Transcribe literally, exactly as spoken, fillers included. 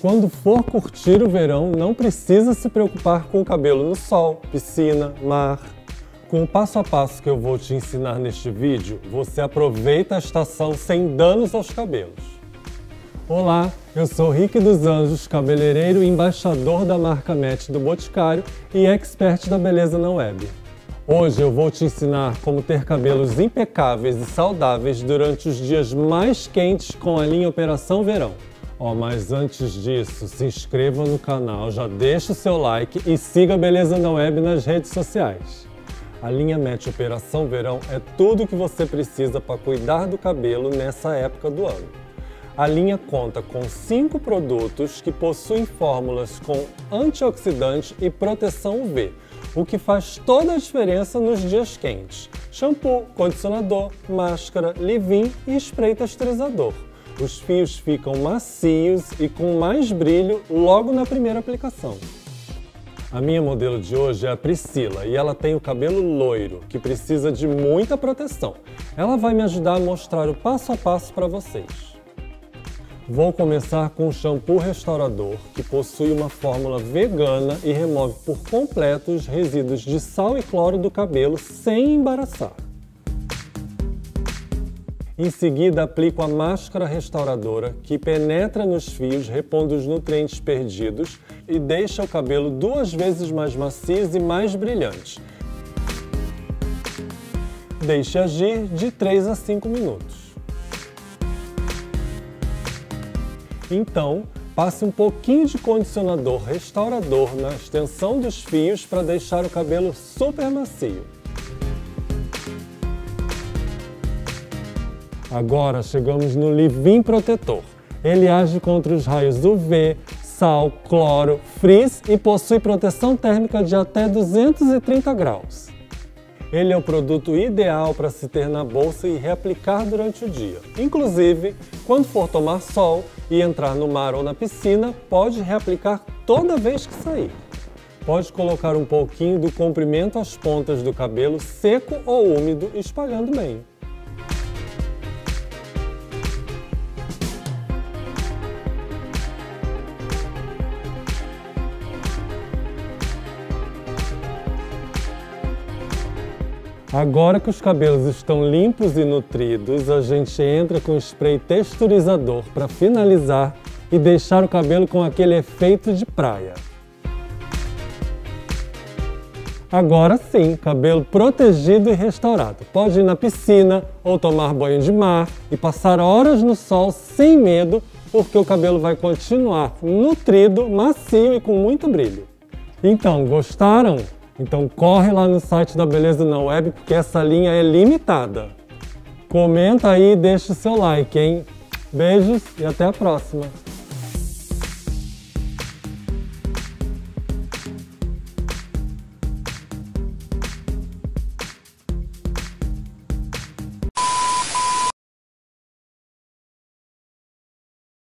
Quando for curtir o verão, não precisa se preocupar com o cabelo no sol, piscina, mar. Com o passo a passo que eu vou te ensinar neste vídeo, você aproveita a estação sem danos aos cabelos. Olá, eu sou Ricky dos Anjos, cabeleireiro e embaixador da marca Match do Boticário e expert da beleza na web. Hoje eu vou te ensinar como ter cabelos impecáveis e saudáveis durante os dias mais quentes com a linha Operação Verão. Ó, oh, mas antes disso, se inscreva no canal, já deixa o seu like e siga a Beleza na Web nas redes sociais. A linha Match Operação Verão é tudo o que você precisa para cuidar do cabelo nessa época do ano. A linha conta com cinco produtos que possuem fórmulas com antioxidante e proteção U V, o que faz toda a diferença nos dias quentes. Shampoo, condicionador, máscara, leave-in e spray texturizador. Os fios ficam macios e com mais brilho logo na primeira aplicação. A minha modelo de hoje é a Priscila e ela tem o cabelo loiro, que precisa de muita proteção. Ela vai me ajudar a mostrar o passo a passo para vocês. Vou começar com o shampoo restaurador, que possui uma fórmula vegana e remove por completo os resíduos de sal e cloro do cabelo sem embaraçar. Em seguida, aplico a máscara restauradora, que penetra nos fios, repondo os nutrientes perdidos e deixa o cabelo duas vezes mais macios e mais brilhantes. Deixe agir de três a cinco minutos. Então, passe um pouquinho de condicionador restaurador na extensão dos fios para deixar o cabelo super macio. Agora chegamos no leave-in protetor. Ele age contra os raios U V, sal, cloro, frizz e possui proteção térmica de até duzentos e trinta graus. Ele é o produto ideal para se ter na bolsa e reaplicar durante o dia. Inclusive, quando for tomar sol e entrar no mar ou na piscina, pode reaplicar toda vez que sair. Pode colocar um pouquinho do comprimento às pontas do cabelo seco ou úmido, espalhando bem. Agora que os cabelos estão limpos e nutridos, a gente entra com spray texturizador para finalizar e deixar o cabelo com aquele efeito de praia. Agora sim, cabelo protegido e restaurado. Pode ir na piscina ou tomar banho de mar e passar horas no sol sem medo, porque o cabelo vai continuar nutrido, macio e com muito brilho. Então, gostaram? Então corre lá no site da Beleza na Web, porque essa linha é limitada. Comenta aí e deixa o seu like, hein? Beijos e até a próxima!